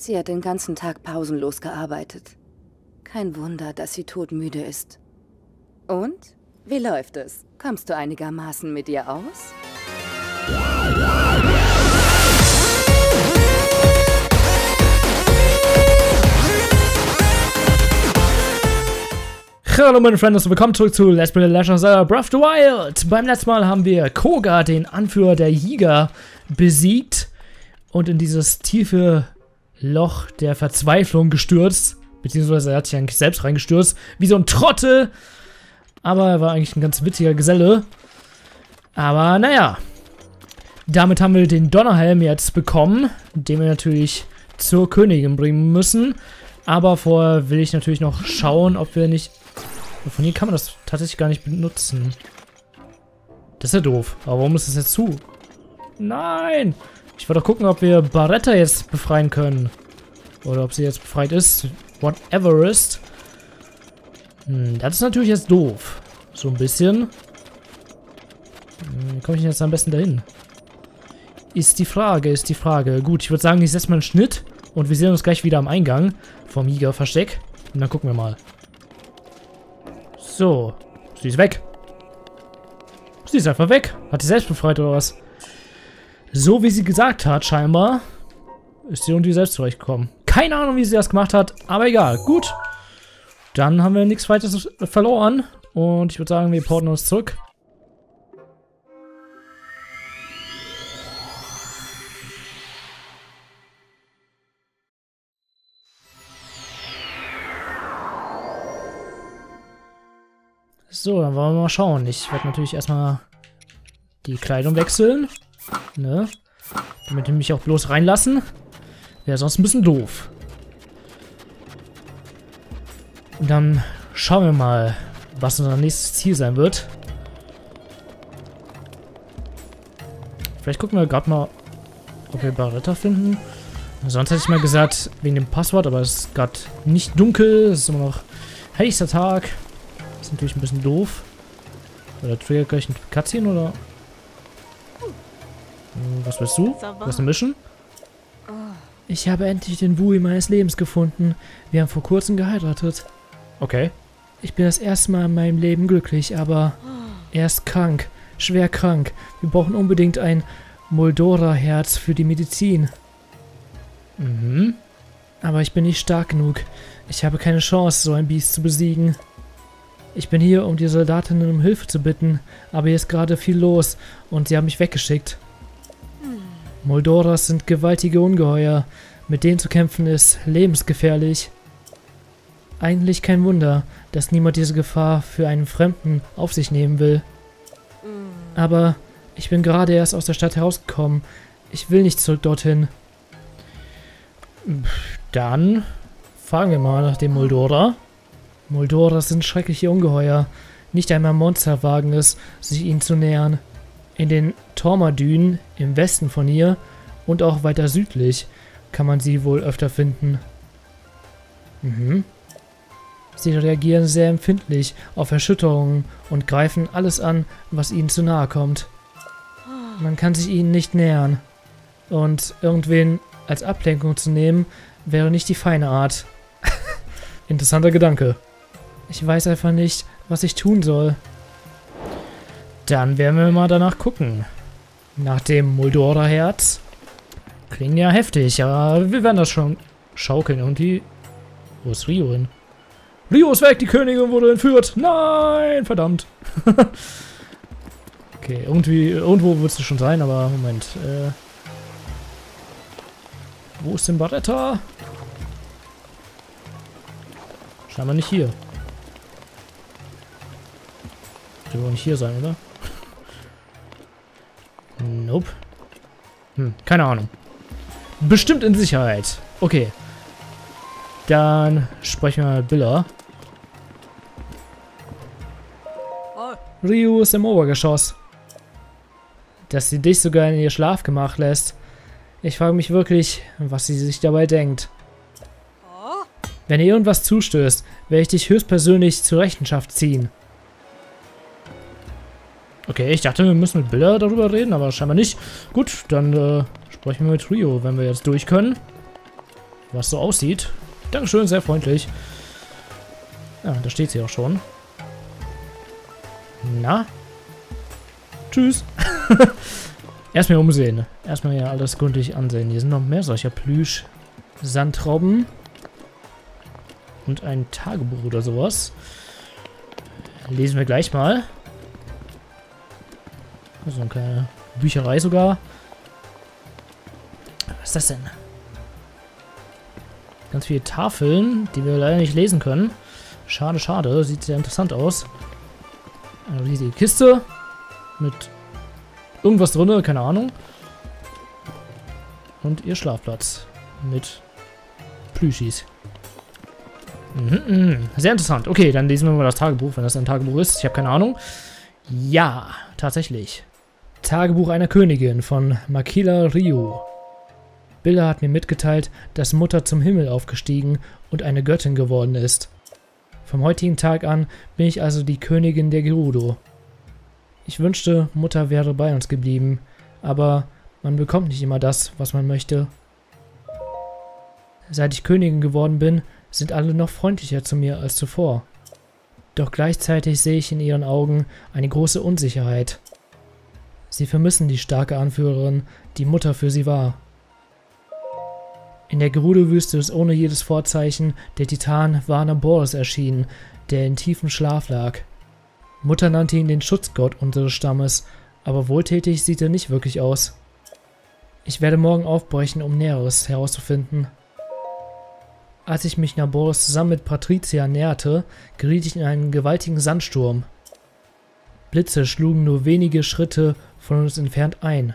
Sie hat den ganzen Tag pausenlos gearbeitet. Kein Wunder, dass sie todmüde ist. Und? Wie läuft es? Kommst du einigermaßen mit ihr aus? Hallo meine Freunde und willkommen zurück zu Let's Play The Legend of Zelda Breath of the Wild. Beim letzten Mal haben wir Koga, den Anführer der Jäger, besiegt und in dieses tiefe Loch der Verzweiflung gestürzt. Beziehungsweise er hat sich eigentlich selbst reingestürzt, wie so ein Trottel. Aber er war eigentlich ein ganz witziger Geselle. Aber naja, damit haben wir den Donnerhelm jetzt bekommen, den wir natürlich zur Königin bringen müssen. Aber vorher will ich natürlich noch schauen, ob wir nicht... Von hier kann man das tatsächlich gar nicht benutzen. Das ist ja doof. Aber warum ist das jetzt zu? Nein! Ich wollte doch gucken, ob wir Barretta jetzt befreien können. Oder ob sie jetzt befreit ist. Whatever ist. Das ist natürlich jetzt doof. So ein bisschen. Wie komme ich denn jetzt am besten dahin? Ist die Frage, ist die Frage. Gut, ich würde sagen, ich setze mal einen Schnitt. Und wir sehen uns gleich wieder am Eingang vom Jägerversteck. Und dann gucken wir mal. So. Sie ist weg. Sie ist einfach weg. Hat sie selbst befreit oder was? So wie sie gesagt hat, scheinbar, ist sie irgendwie selbst zurechtgekommen. Keine Ahnung, wie sie das gemacht hat, aber egal. Gut. Dann haben wir nichts weiteres verloren. Und ich würde sagen, wir porten uns zurück. So, dann wollen wir mal schauen. Ich werde natürlich erstmal die Kleidung wechseln. Ne? Damit die mich auch bloß reinlassen. Wäre sonst ein bisschen doof. Und dann schauen wir mal, was unser nächstes Ziel sein wird. Vielleicht gucken wir gerade mal, ob wir Barretta finden. Sonst hätte ich mal gesagt, wegen dem Passwort, aber es ist gerade nicht dunkel. Es ist immer noch heißer Tag. Ist natürlich ein bisschen doof. Oder triggert gleich ein Katzchen oder... Was willst du? Was ist eine Mission? Ich habe endlich den Wui meines Lebens gefunden. Wir haben vor kurzem geheiratet. Okay. Ich bin das erste Mal in meinem Leben glücklich, aber er ist krank. Schwer krank. Wir brauchen unbedingt ein Moldora-Herz für die Medizin. Mhm. Aber ich bin nicht stark genug. Ich habe keine Chance, so ein Biest zu besiegen. Ich bin hier, um die Soldatinnen um Hilfe zu bitten, aber hier ist gerade viel los und sie haben mich weggeschickt. Moldoras sind gewaltige Ungeheuer. Mit denen zu kämpfen ist lebensgefährlich. Eigentlich kein Wunder, dass niemand diese Gefahr für einen Fremden auf sich nehmen will. Aber ich bin gerade erst aus der Stadt herausgekommen. Ich will nicht zurück dorthin. Dann fragen wir mal nach dem Moldora. Moldoras sind schreckliche Ungeheuer. Nicht einmal Monster wagen es, sich ihnen zu nähern. In den Tormadünen im Westen von hier und auch weiter südlich kann man sie wohl öfter finden. Mhm. Sie reagieren sehr empfindlich auf Erschütterungen und greifen alles an, was ihnen zu nahe kommt. Man kann sich ihnen nicht nähern. Und irgendwen als Ablenkung zu nehmen, wäre nicht die feine Art. Interessanter Gedanke. Ich weiß einfach nicht, was ich tun soll. Dann werden wir mal danach gucken. Nach dem Muldora-Herz. Klingt ja heftig, aber wir werden das schon schaukeln. Und die... Wo ist Rio hin? Rio ist weg, die Königin wurde entführt. Nein, verdammt. Okay, irgendwo wird es schon sein, aber Moment. Wo ist denn Barretta? Scheinbar nicht hier. Der will nicht hier sein, oder? Nope. Keine Ahnung. Bestimmt in Sicherheit. Okay. Dann sprechen wir mit Billa. Ryu ist im Obergeschoss. Dass sie dich sogar in ihr Schlafgemach lässt. Ich frage mich wirklich, was sie sich dabei denkt. Wenn ihr irgendwas zustößt, werde ich dich höchstpersönlich zur Rechenschaft ziehen. Okay, ich dachte, wir müssen mit Billa darüber reden, aber scheinbar nicht. Gut, dann sprechen wir mit Rio, wenn wir jetzt durch können. was so aussieht. Dankeschön, sehr freundlich. Ja, da steht sie auch schon. Na? Tschüss. Erstmal umsehen. Erstmal ja alles gründlich ansehen. Hier sind noch mehr solcher Plüsch-Sandtrauben. Und ein Tagebuch oder sowas. Lesen wir gleich mal. So eine kleine Bücherei sogar. Was ist das denn? Ganz viele Tafeln, die wir leider nicht lesen können. Schade, schade. Sieht sehr interessant aus. Eine riesige Kiste. Mit irgendwas drin, keine Ahnung. Und ihr Schlafplatz. Mit Plüschis. Sehr interessant. Okay, dann lesen wir mal das Tagebuch, wenn das ein Tagebuch ist. Ich habe keine Ahnung. Ja, tatsächlich. Tagebuch einer Königin von Makila Riju. Billa hat mir mitgeteilt, dass Mutter zum Himmel aufgestiegen und eine Göttin geworden ist. Vom heutigen Tag an bin ich also die Königin der Gerudo. Ich wünschte, Mutter wäre bei uns geblieben, aber man bekommt nicht immer das, was man möchte. Seit ich Königin geworden bin, sind alle noch freundlicher zu mir als zuvor. Doch gleichzeitig sehe ich in ihren Augen eine große Unsicherheit. Sie vermissen die starke Anführerin, die Mutter für sie war. In der Gerudo-Wüste ist ohne jedes Vorzeichen der Titan Vah Naboris erschienen, der in tiefem Schlaf lag. Mutter nannte ihn den Schutzgott unseres Stammes, aber wohltätig sieht er nicht wirklich aus. Ich werde morgen aufbrechen, um Näheres herauszufinden. Als ich mich Naboris zusammen mit Patricia näherte, geriet ich in einen gewaltigen Sandsturm. Blitze schlugen nur wenige Schritte von uns entfernt ein.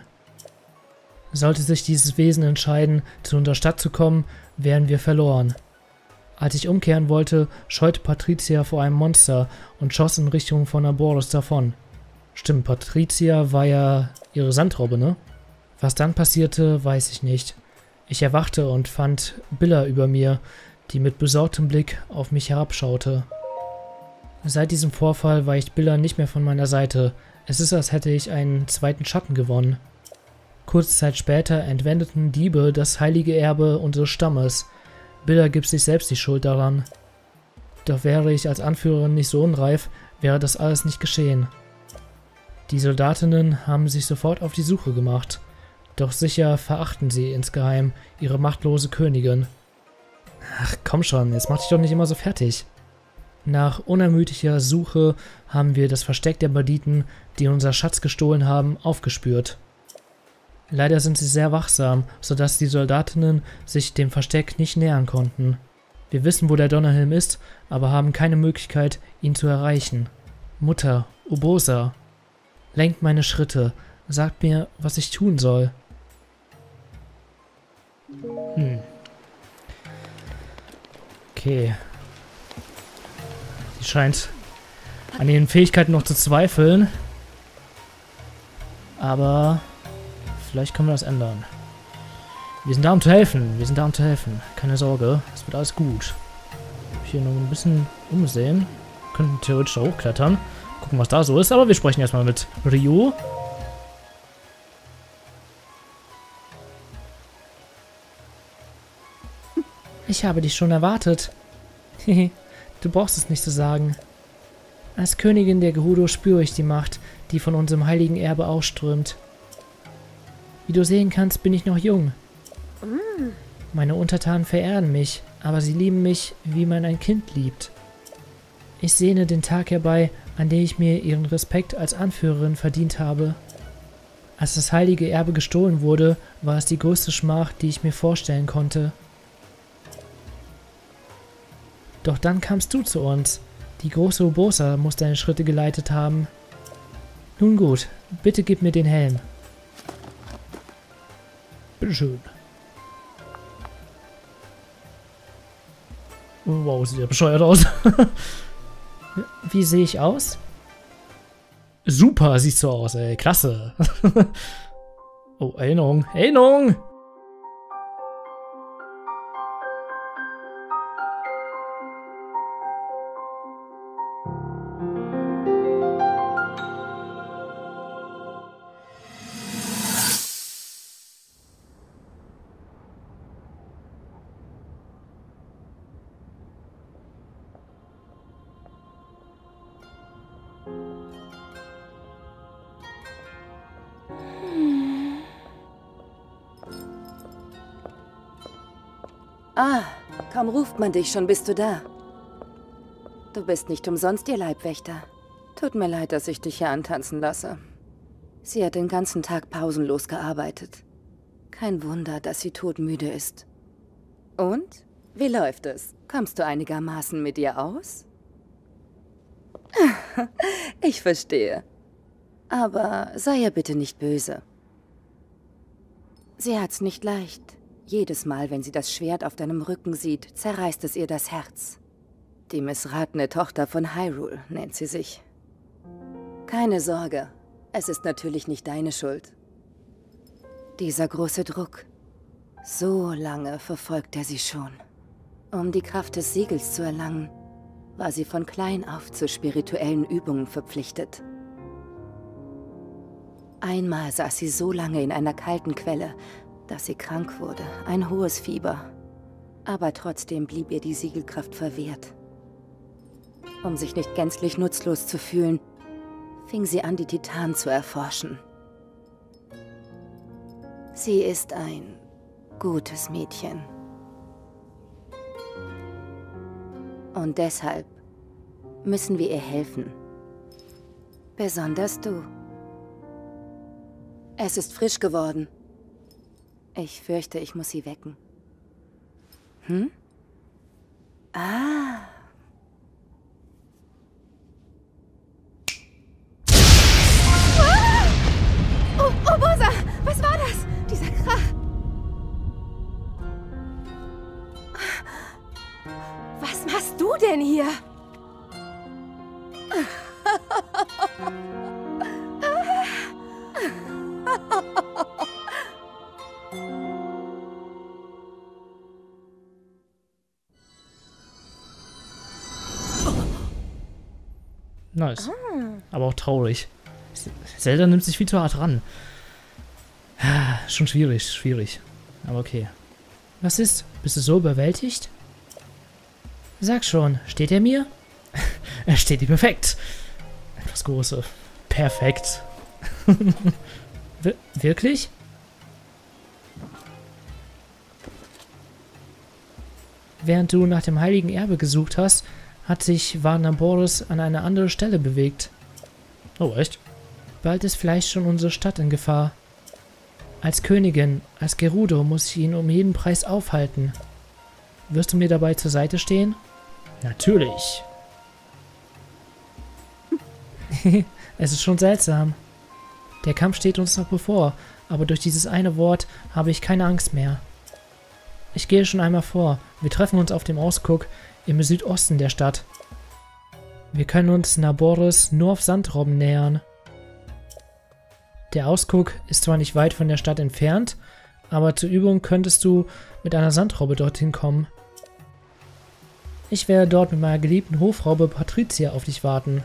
Sollte sich dieses Wesen entscheiden, zu unserer Stadt zu kommen, wären wir verloren. Als ich umkehren wollte, scheute Patricia vor einem Monster und schoss in Richtung von Naboris davon. Stimmt, Patricia war ja ihre Sandrobbe, ne? Was dann passierte, weiß ich nicht. Ich erwachte und fand Billa über mir, die mit besorgtem Blick auf mich herabschaute. Seit diesem Vorfall weicht Billa nicht mehr von meiner Seite. Es ist, als hätte ich einen zweiten Schatten gewonnen. Kurze Zeit später entwendeten Diebe das heilige Erbe unseres Stammes. Billa gibt sich selbst die Schuld daran. Doch wäre ich als Anführerin nicht so unreif, wäre das alles nicht geschehen. Die Soldatinnen haben sich sofort auf die Suche gemacht. Doch sicher verachten sie insgeheim ihre machtlose Königin. Ach komm schon, jetzt mach dich doch nicht immer so fertig. Nach unermüdlicher Suche haben wir das Versteck der Banditen, die unser Schatz gestohlen haben, aufgespürt. Leider sind sie sehr wachsam, sodass die Soldatinnen sich dem Versteck nicht nähern konnten. Wir wissen, wo der Donnerhelm ist, aber haben keine Möglichkeit, ihn zu erreichen. Mutter, Urbosa, lenkt meine Schritte, sagt mir, was ich tun soll. Okay. Sie scheint an ihren Fähigkeiten noch zu zweifeln. Aber vielleicht können wir das ändern. Wir sind da, um zu helfen. Wir sind da, um zu helfen. Keine Sorge, es wird alles gut. Hier noch ein bisschen umsehen. Wir könnten theoretisch da hochklettern. Gucken, was da so ist. Aber wir sprechen erstmal mit Ryu. Ich habe dich schon erwartet. Hehe, du brauchst es nicht zu sagen. Als Königin der Gerudo spüre ich die Macht, die von unserem heiligen Erbe ausströmt. Wie du sehen kannst, bin ich noch jung. Meine Untertanen verehren mich, aber sie lieben mich, wie man ein Kind liebt. Ich sehne den Tag herbei, an dem ich mir ihren Respekt als Anführerin verdient habe. Als das heilige Erbe gestohlen wurde, war es die größte Schmach, die ich mir vorstellen konnte. Doch dann kamst du zu uns. Die große Urbosa muss deine Schritte geleitet haben. Nun gut, bitte gib mir den Helm. Bitteschön. Wow, sieht ja bescheuert aus. Wie sehe ich aus? Super, siehst du aus, ey. Klasse. Oh, Erinnerung. Erinnerung! Ah, kaum ruft man dich, schon bist du da. Du bist nicht umsonst ihr Leibwächter. Tut mir leid, dass ich dich hier antanzen lasse. Sie hat den ganzen Tag pausenlos gearbeitet. Kein Wunder, dass sie todmüde ist. Und? Wie läuft es? Kommst du einigermaßen mit ihr aus? Ich verstehe. Aber sei ihr bitte nicht böse. Sie hat's nicht leicht. Jedes Mal, wenn sie das Schwert auf deinem Rücken sieht, zerreißt es ihr das Herz. Die missratene Tochter von Hyrule nennt sie sich. Keine Sorge, es ist natürlich nicht deine Schuld. Dieser große Druck. So lange verfolgt er sie schon. Um die Kraft des Siegels zu erlangen, war sie von klein auf zu spirituellen Übungen verpflichtet. Einmal saß sie so lange in einer kalten Quelle, dass sie krank wurde, ein hohes Fieber. Aber trotzdem blieb ihr die Siegelkraft verwehrt. Um sich nicht gänzlich nutzlos zu fühlen, fing sie an, die Titanen zu erforschen. Sie ist ein gutes Mädchen. Und deshalb müssen wir ihr helfen. Besonders du. Es ist frisch geworden. Ich fürchte, ich muss sie wecken. Hm? Ah. Ah! Oh, Urbosa! Was war das? Dieser Krach. Was machst du denn hier? Nice. Aber auch traurig. Zelda nimmt sich viel zu hart ran. Schon schwierig, schwierig. Aber okay. Was ist? Bist du so überwältigt? Sag schon, steht er mir? Er steht dir perfekt. Etwas Große. Perfekt. Wirklich? Während du nach dem heiligen Erbe gesucht hast, hat sich Vah Naboris an eine andere Stelle bewegt. Oh, echt? Bald ist vielleicht schon unsere Stadt in Gefahr. Als Königin, als Gerudo muss ich ihn um jeden Preis aufhalten. Wirst du mir dabei zur Seite stehen? Natürlich. Es ist schon seltsam. Der Kampf steht uns noch bevor, aber durch dieses eine Wort habe ich keine Angst mehr. Ich gehe schon einmal vor. Wir treffen uns auf dem Ausguck im Südosten der Stadt. Wir können uns Naboris nur auf Sandrobben nähern. Der Ausguck ist zwar nicht weit von der Stadt entfernt, aber zur Übung könntest du mit einer Sandrobbe dorthin kommen. Ich werde dort mit meiner geliebten Hofraube Patricia auf dich warten.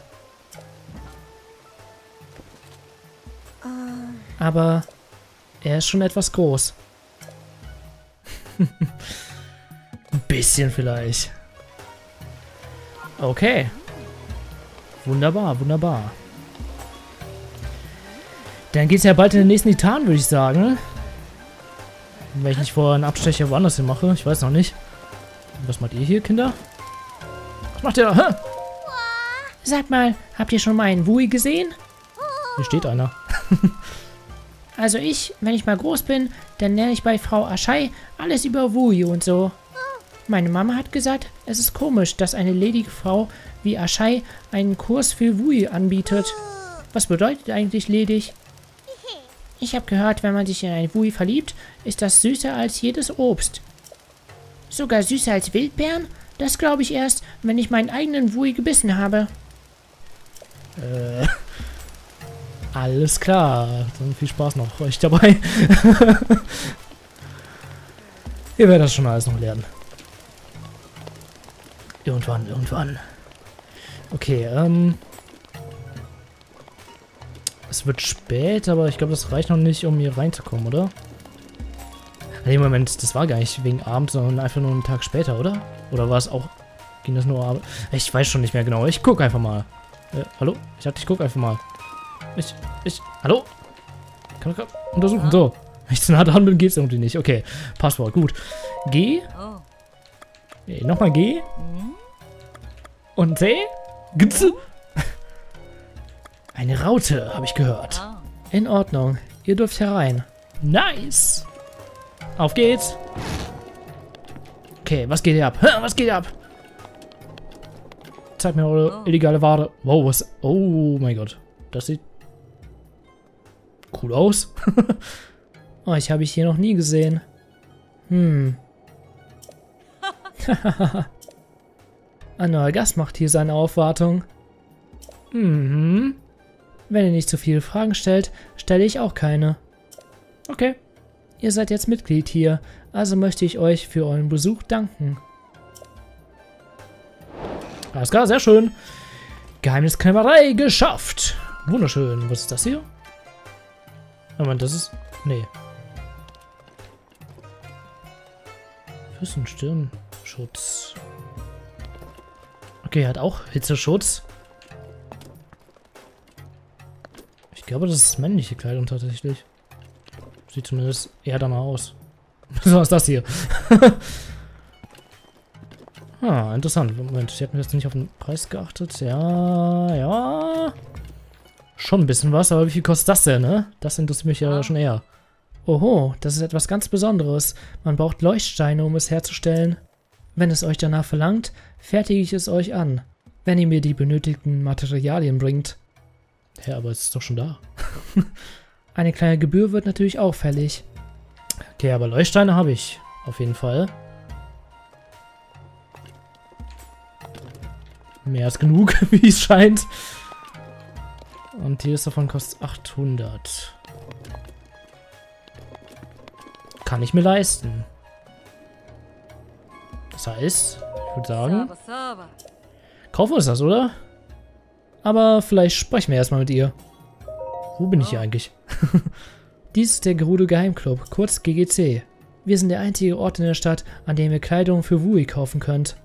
Aber er ist schon etwas groß. Ein bisschen vielleicht. Okay. Wunderbar, wunderbar. Dann geht's ja bald in den nächsten Titan, würde ich sagen. Wenn ich nicht vorher einen Abstecher woanders hin mache. Ich weiß noch nicht. Was macht ihr hier, Kinder? Was macht ihr da? Hä? Sagt mal, habt ihr schon mal einen Wui gesehen? Hier steht einer. Also ich, wenn ich mal groß bin, dann lerne ich bei Frau Aschai alles über Wui und so. Meine Mama hat gesagt, es ist komisch, dass eine ledige Frau wie Aschai einen Kurs für Wui anbietet. Was bedeutet eigentlich ledig? Ich habe gehört, wenn man sich in einen Wui verliebt, ist das süßer als jedes Obst. Sogar süßer als Wildbeeren? Das glaube ich erst, wenn ich meinen eigenen Wui gebissen habe. Alles klar. Dann viel Spaß noch euch dabei. Ihr werdet das schon alles noch lernen. Irgendwann, irgendwann. Okay, Es wird spät, aber ich glaube, das reicht noch nicht, um hier reinzukommen, oder? Nee, Moment, das war gar nicht wegen Abend, sondern einfach nur einen Tag später, oder? Oder war es auch... Ging das nur Abend? Ich weiß schon nicht mehr genau. Ich guck einfach mal. Hallo? Ich dachte, ich guck einfach mal. Hallo? Kann man untersuchen, so. Wenn ich zu nah dran bin, geht's irgendwie nicht. Okay, Passwort, gut. G... Nee, nochmal G. Und C. Gibt's? Eine Raute, habe ich gehört. In Ordnung. Ihr dürft herein. Nice. Auf geht's. Okay, was geht hier ab? Was geht hier ab? Zeig mir eure illegale Ware. Wow, was... Oh mein Gott. Das sieht... cool aus. Oh, ich habe ich hier noch nie gesehen. Hm. Ein neuer Gast macht hier seine Aufwartung. Mhm. Wenn ihr nicht zu viele Fragen stellt, stelle ich auch keine. Okay. Ihr seid jetzt Mitglied hier, also möchte ich euch für euren Besuch danken. Alles klar, sehr schön. Geheimniskrämerei geschafft. Wunderschön. Was ist das hier? Moment, das ist... Nee. Füßen, Stirnschutz. Okay, er hat auch Hitzeschutz. Ich glaube, das ist männliche Kleidung tatsächlich. Sieht zumindest eher danach aus. So ist das hier. Ah, interessant. Moment, ich hätte mir jetzt nicht auf den Preis geachtet. Ja, ja. Schon ein bisschen was, aber wie viel kostet das denn, ne? Das interessiert mich ja schon eher. Oho, das ist etwas ganz Besonderes. Man braucht Leuchtsteine, um es herzustellen. Wenn es euch danach verlangt, fertige ich es euch an. Wenn ihr mir die benötigten Materialien bringt. Hä, aber es ist doch schon da. Eine kleine Gebühr wird natürlich auch fällig. Okay, aber Leuchtsteine habe ich. Auf jeden Fall. Mehr als genug, wie es scheint. Und jedes davon kostet 800. Kann ich mir leisten. Das heißt, ich würde sagen... kaufen wir uns das, oder? Aber vielleicht sprechen wir erstmal mit ihr. Wo bin ich hier eigentlich? Dies ist der Gerudo Geheimclub, kurz GGC. Wir sind der einzige Ort in der Stadt, an dem ihr Kleidung für Wui kaufen könnt.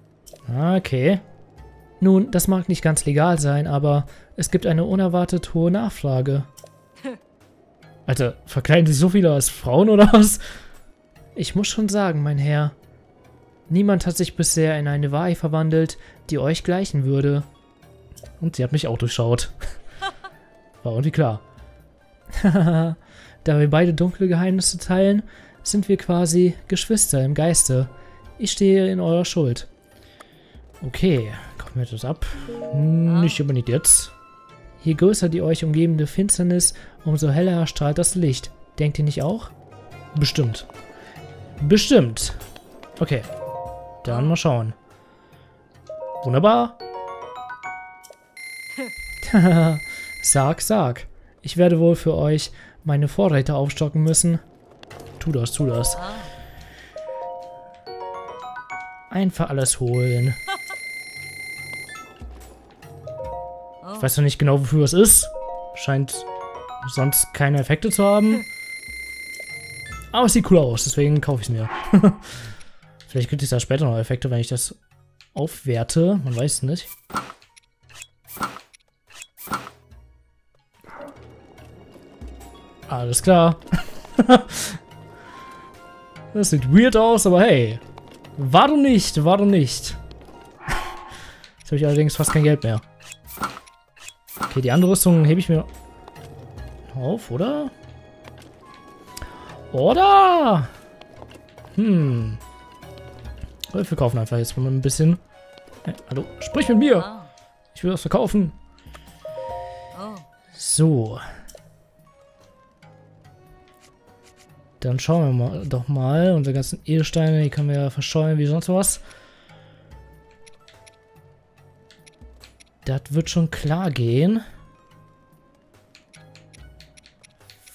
Okay. Nun, das mag nicht ganz legal sein, aber es gibt eine unerwartet hohe Nachfrage. Alter, verkleiden sich so viele als Frauen oder was? Ich muss schon sagen, mein Herr. Niemand hat sich bisher in eine Wai verwandelt, die euch gleichen würde. Und sie hat mich auch durchschaut. War irgendwie klar. Haha, da wir beide dunkle Geheimnisse teilen, sind wir quasi Geschwister im Geiste. Ich stehe in eurer Schuld. Okay, kaufen wir das ab. Nicht unbedingt jetzt. Je größer die euch umgebende Finsternis, umso heller strahlt das Licht. Denkt ihr nicht auch? Bestimmt. Bestimmt. Okay, dann mal schauen. Wunderbar. Haha, sag, sag. Ich werde wohl für euch meine Vorräte aufstocken müssen. Tu das, tu das. Einfach alles holen. Ich weiß noch nicht genau, wofür es ist. Scheint sonst keine Effekte zu haben. Aber es sieht cool aus, deswegen kaufe ich es mir. Vielleicht gibt es da später noch Effekte, wenn ich das aufwerte. Man weiß es nicht. Alles klar. Das sieht weird aus, aber hey. Warum nicht? Warum nicht? Jetzt habe ich allerdings fast kein Geld mehr. Okay, die andere Rüstung hebe ich mir auf, oder? Oder? Hm. Wir verkaufen einfach jetzt mal ein bisschen. Hey, hallo, sprich mit mir. Ich will das verkaufen. So. Dann schauen wir mal, doch mal. Unsere ganzen Edelsteine, die können wir ja verscheunen wie sonst was. Das wird schon klar gehen.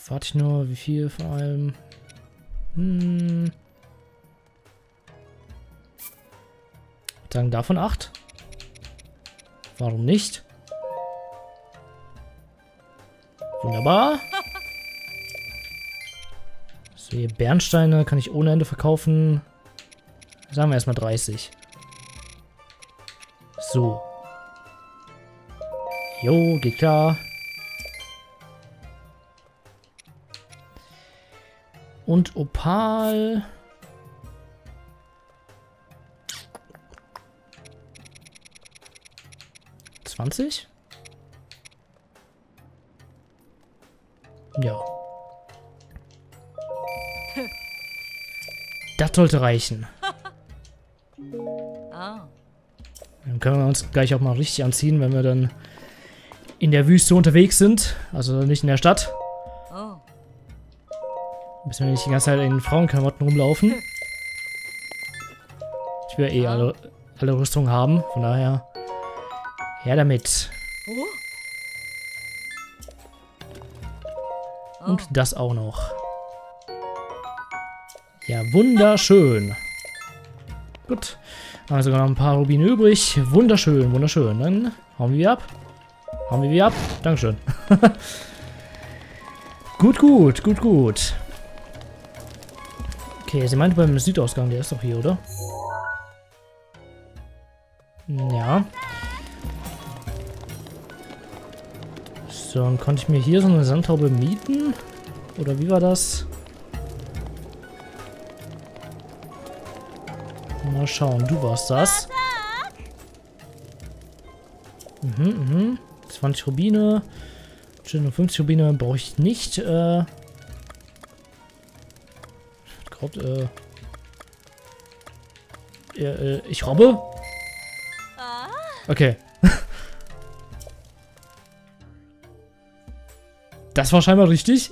Warte ich nur, wie viel vor allem. Hm. Sagen davon 8. Warum nicht? Wunderbar. Die Bernsteine kann ich ohne Ende verkaufen. Sagen wir erstmal 30. So. Jo, geht klar. Und Opal. 20? Ja. Das sollte reichen. Dann können wir uns gleich auch mal richtig anziehen, wenn wir dann in der Wüste unterwegs sind. Also nicht in der Stadt. Müssen wir nicht die ganze Zeit in Frauenklamotten rumlaufen. Ich will eh alle Rüstungen haben, von daher her damit. Und das auch noch. Ja, wunderschön. Gut. Also noch ein paar Rubine übrig. Wunderschön, wunderschön. Dann hauen wir wieder ab. Hauen wir wieder ab. Dankeschön. Gut, gut, gut, gut. Okay, sie meinte beim Südausgang, der ist doch hier, oder? Ja. So, dann konnte ich mir hier so eine Sandhaube mieten? Oder wie war das? Mal schauen, du warst das. Mhm, 20 Rubine. 50 Rubine brauche ich nicht. Ich robbe? Okay. Das war scheinbar richtig.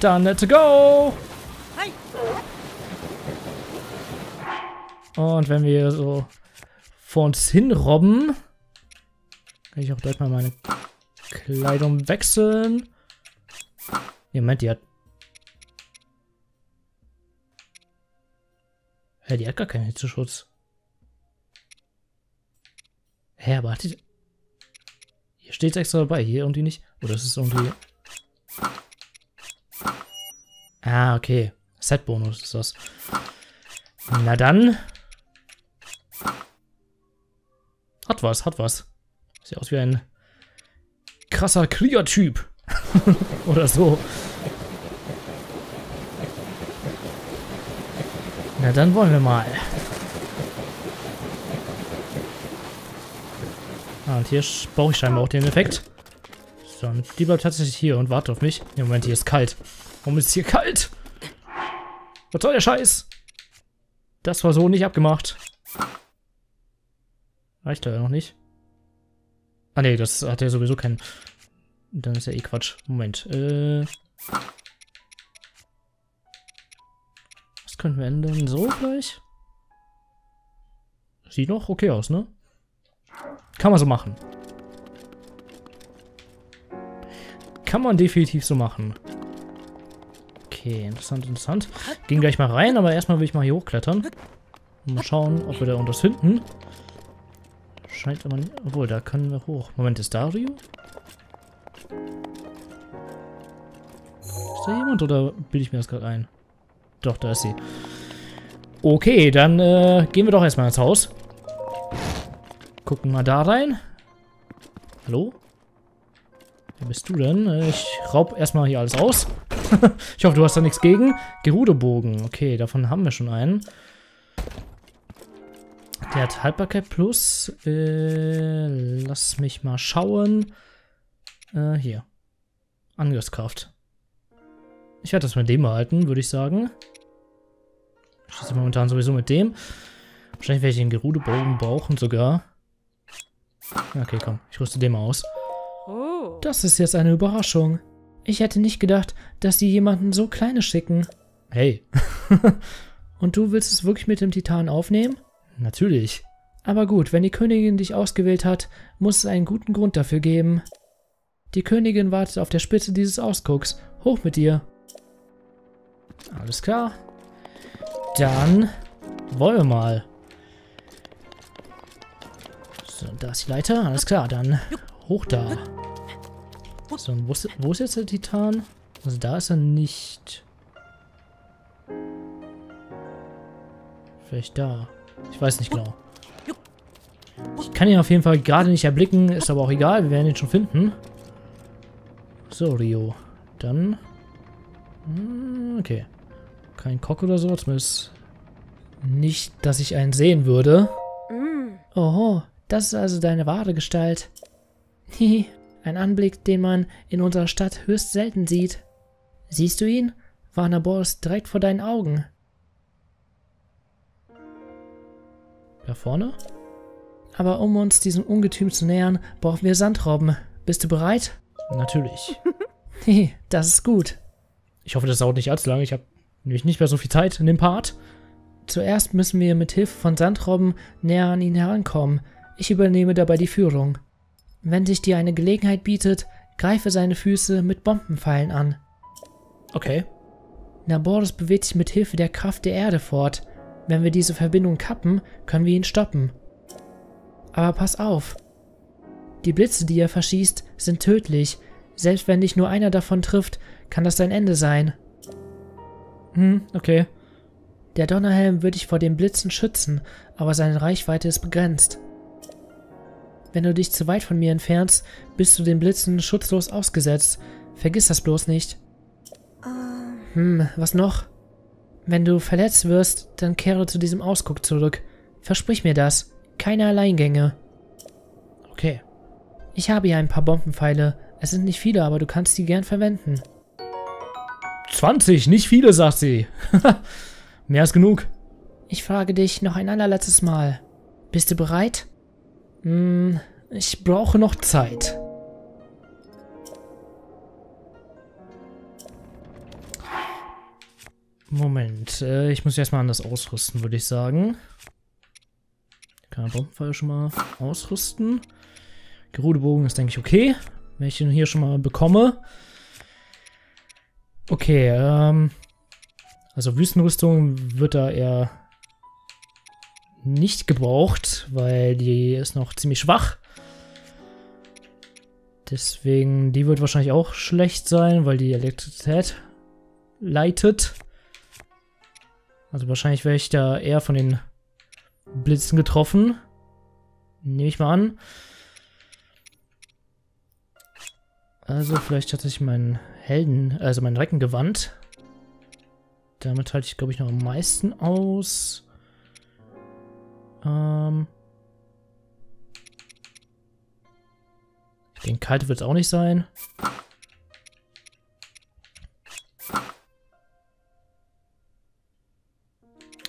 Dann let's go! Und wenn wir so vor uns hin robben, kann ich auch gleich mal meine Kleidung wechseln. Ja, Moment, die hat... Hä, die hat gar keinen Hitzeschutz. Hä, aber hat die... Hier steht es extra dabei, hier irgendwie nicht. Oder ist es irgendwie... Ah, okay. Set-Bonus ist das. Na dann. Hat was, hat was. Sieht aus wie ein krasser Kriegertyp. Oder so. Na dann wollen wir mal. Ah, und hier brauche ich scheinbar auch den Effekt. So, und die bleibt tatsächlich hier und wartet auf mich. Ja, Moment, hier ist kalt. Warum ist es hier kalt? Was soll der Scheiß? Das war so nicht abgemacht. Reicht da ja noch nicht. Ah ne, das hat ja sowieso keinen... Dann ist ja eh Quatsch. Moment. Was können wir ändern? So gleich? Sieht noch okay aus, ne? Kann man so machen. Kann man definitiv so machen. Okay, interessant, interessant. Gehen gleich mal rein, aber erstmal will ich mal hier hochklettern. Mal schauen, ob wir da unter finden. Scheint aber nicht... Obwohl, da können wir hoch. Moment, ist da Ryu? Ist da jemand oder bilde ich mir das gerade ein? Doch, da ist sie. Okay, dann gehen wir doch erstmal ins Haus. Gucken mal da rein. Hallo? Wer bist du denn? Ich raub erstmal hier alles aus. Ich hoffe, du hast da nichts gegen. Gerudebogen. Okay, davon haben wir schon einen. Der hat Haltbarkeit plus. Lass mich mal schauen. Hier. Angriffskraft. Ich werde das mit dem behalten, würde ich sagen. Ich schieße momentan sowieso mit dem. Wahrscheinlich werde ich den Gerudebogen brauchen sogar. Okay, komm. Ich rüste den mal aus. Das ist jetzt eine Überraschung. Ich hätte nicht gedacht, dass sie jemanden so Kleines schicken. Hey. Und du willst es wirklich mit dem Titan aufnehmen? Natürlich. Aber gut, wenn die Königin dich ausgewählt hat, muss es einen guten Grund dafür geben. Die Königin wartet auf der Spitze dieses Ausgucks. Hoch mit dir. Alles klar. Dann wollen wir mal. So, da ist die Leiter. Alles klar, dann hoch da. So, wo ist jetzt der Titan? Also da ist er nicht. Vielleicht da. Ich weiß nicht genau. Ich kann ihn auf jeden Fall gerade nicht erblicken. Ist aber auch egal. Wir werden ihn schon finden. So, Rio. Dann... Okay. Kein Cock oder so. Zumindest Nicht, dass ich einen sehen würde. Oho, das ist also deine wahre Gestalt. Hihi, ein Anblick, den man in unserer Stadt höchst selten sieht. Siehst du ihn? Vah Naboris direkt vor deinen Augen. Da vorne? Aber um uns diesem Ungetüm zu nähern, brauchen wir Sandrobben. Bist du bereit? Natürlich. Hihi, das ist gut. Ich hoffe, das dauert nicht allzu lange. Ich habe nämlich nicht mehr so viel Zeit in dem Part. Zuerst müssen wir mit Hilfe von Sandrobben näher an ihn herankommen. Ich übernehme dabei die Führung. Wenn sich dir eine Gelegenheit bietet, greife seine Füße mit Bombenpfeilen an. Okay. Naboris bewegt sich mit Hilfe der Kraft der Erde fort. Wenn wir diese Verbindung kappen, können wir ihn stoppen. Aber pass auf. Die Blitze, die er verschießt, sind tödlich. Selbst wenn dich nur einer davon trifft, kann das dein Ende sein. Okay. Der Donnerhelm wird dich vor den Blitzen schützen, aber seine Reichweite ist begrenzt. Wenn du dich zu weit von mir entfernst, bist du den Blitzen schutzlos ausgesetzt. Vergiss das bloß nicht. Was noch? Wenn du verletzt wirst, dann kehre zu diesem Ausguck zurück. Versprich mir das. Keine Alleingänge. Okay. Ich habe hier ein paar Bombenpfeile. Es sind nicht viele, aber du kannst die gern verwenden. 20, nicht viele, sagt sie. Mehr als genug. Ich frage dich noch ein allerletztes Mal. Bist du bereit? Ich brauche noch Zeit. Moment, ich muss erstmal anders ausrüsten, würde ich sagen. Kann man Bombenfeuer schon mal ausrüsten. Gerudebogen ist, denke ich, okay. Wenn ich den hier schon mal bekomme. Okay, also Wüstenrüstung wird da eher nicht gebraucht, weil die ist noch ziemlich schwach. Deswegen, die wird wahrscheinlich auch schlecht sein, weil die Elektrizität leitet. Also wahrscheinlich wäre ich da eher von den Blitzen getroffen. Nehme ich mal an. Also vielleicht hatte ich meinen Helden, also mein Reckengewand. Damit halte ich, glaube ich, noch am meisten aus. Ich denke, kalt wird es auch nicht sein.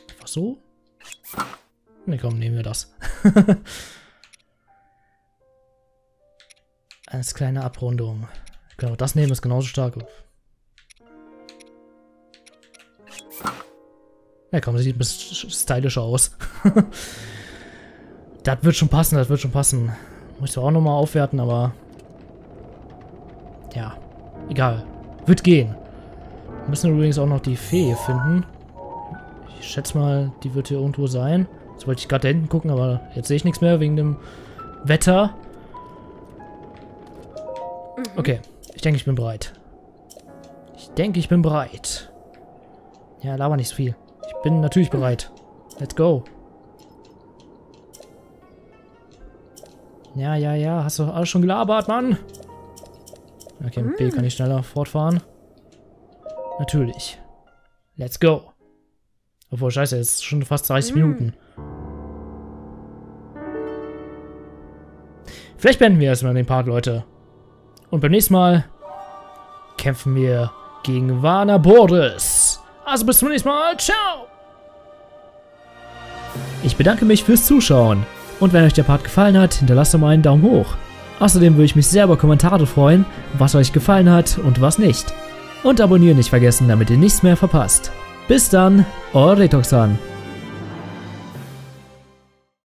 Einfach so? Ne, komm, nehmen wir das. Als kleine Abrundung. Genau, das nehmen ist genauso stark. Ja komm, sieht ein bisschen stylischer aus. Das wird schon passen, das wird schon passen. Muss ich zwar auch nochmal aufwerten, aber... ja, egal. Wird gehen. Wir müssen übrigens auch noch die Fee finden. Ich schätze mal, die wird hier irgendwo sein. Jetzt wollte ich gerade da hinten gucken, aber jetzt sehe ich nichts mehr wegen dem Wetter. Okay, ich denke, ich bin bereit. Ich denke, ich bin bereit. Ja, laber nicht so viel. Ich bin natürlich bereit. Let's go. Ja. Hast du alles schon gelabert, Mann? Okay, mit B kann ich schneller fortfahren. Natürlich. Let's go. Obwohl, scheiße, jetzt ist schon fast 30 Minuten. Vielleicht beenden wir erstmal den Part, Leute. Und beim nächsten Mal kämpfen wir gegen Vah Naboris. Also bis zum nächsten Mal. Ciao! Ich bedanke mich fürs Zuschauen. Und wenn euch der Part gefallen hat, hinterlasst doch mal einen Daumen hoch. Außerdem würde ich mich sehr über Kommentare freuen, was euch gefallen hat und was nicht. Und abonnieren nicht vergessen, damit ihr nichts mehr verpasst. Bis dann, euer Retoxan.